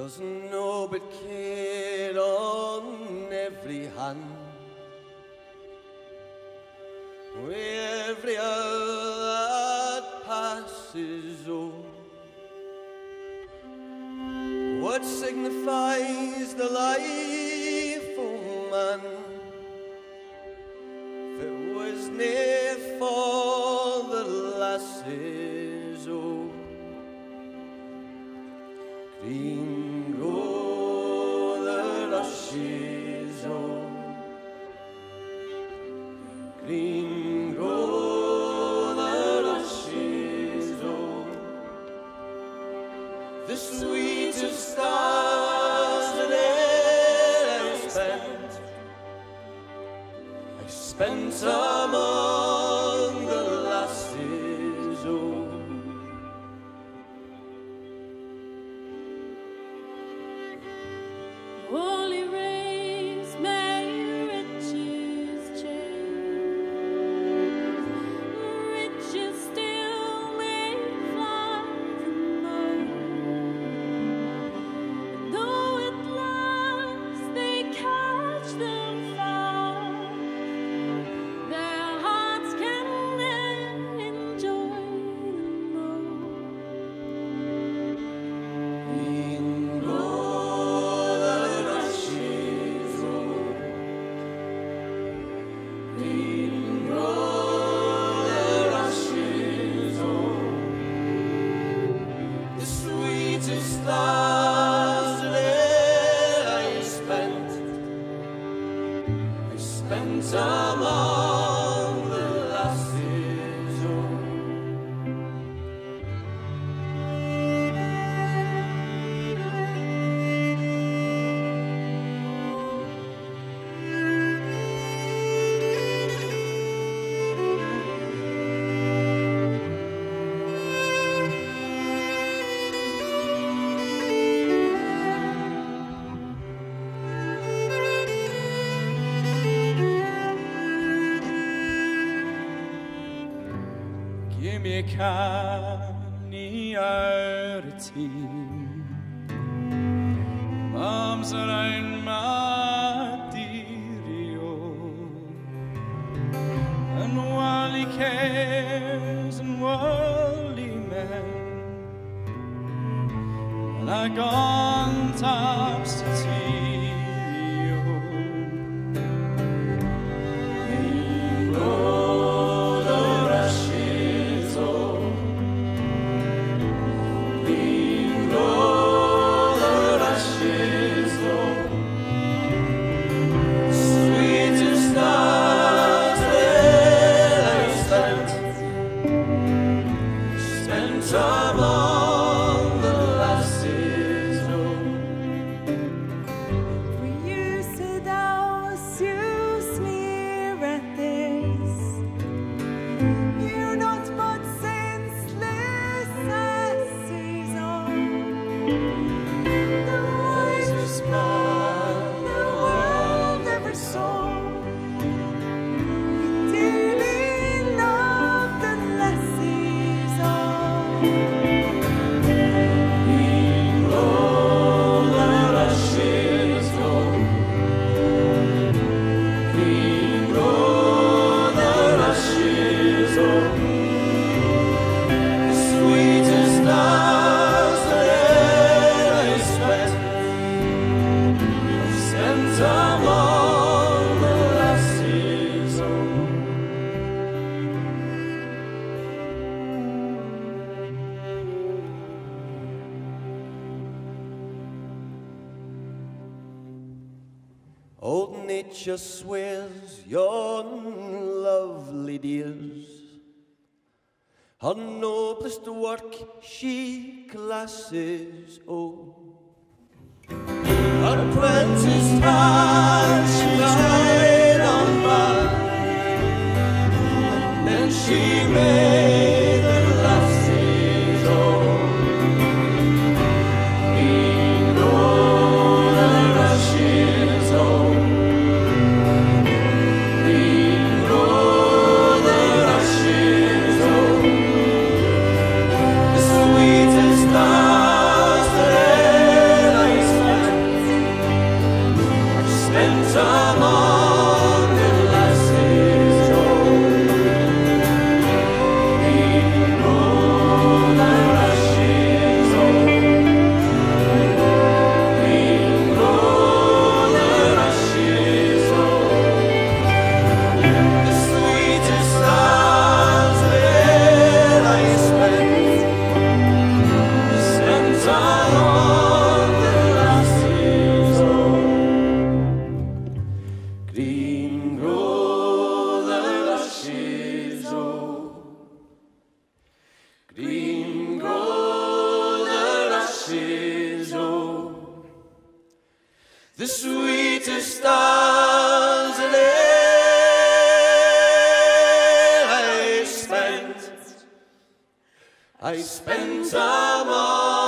There's no but care on every hand. With every hour that passes, oh, what signifies the life of man? If it was near for the lasses, oh, green. Green grow the rushes on, the sweetest stars that ever I spent. I spent among the lasses, oh. Holy rays, may your riches change. Riches still may fly from earth. Though at last they catch them far, their hearts can then enjoy them more. Green grow the rushes on, the sweetest stars that ever I spent. I spent among the lasses Give me a carnality, arms around my dearie, and worldly cares and worldly men, like on tops of tea. Among the lasses, oh. For you said thou sues me at this, you not but senseless asses, oh. The wisest man the world ever saw. Old nature swears yon lovely dears, her noblest work she classes, oh. Her prentice hand she tied on back, and then she made the lasses, oh. Stars that I The sweetest stars that e'er I spent, I spent among.